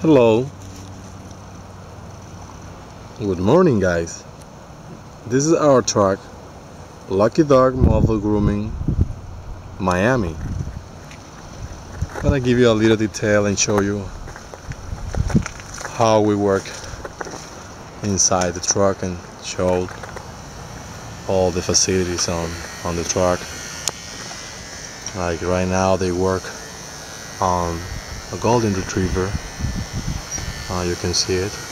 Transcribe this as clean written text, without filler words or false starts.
Hello, good morning guys. This is our truck, Lucky Dog Model Grooming, Miami. I'm gonna give you a little detail and show you how we work inside the truck and show all the facilities on the truck. Like right now they work on a golden retriever. You can see it.